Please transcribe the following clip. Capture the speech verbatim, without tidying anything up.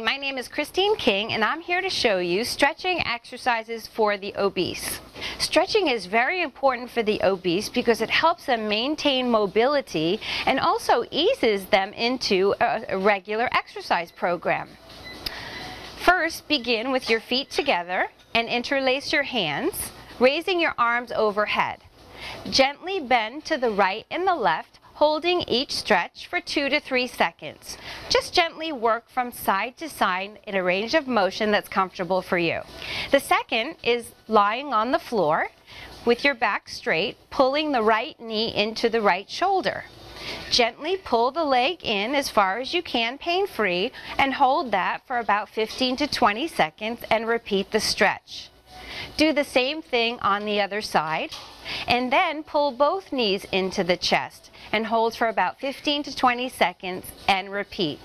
Hi, my name is Christine King and I'm here to show you stretching exercises for the obese. Stretching is very important for the obese because it helps them maintain mobility and also eases them into a regular exercise program. First, begin with your feet together and interlace your hands, raising your arms overhead. Gently bend to the right and the left, holding each stretch for two to three seconds. Just gently work from side to side in a range of motion that's comfortable for you. The second is lying on the floor with your back straight, pulling the right knee into the right shoulder. Gently pull the leg in as far as you can, pain-free, and hold that for about fifteen to twenty seconds and repeat the stretch. Do the same thing on the other side, and then pull both knees into the chest and hold for about fifteen to twenty seconds and repeat.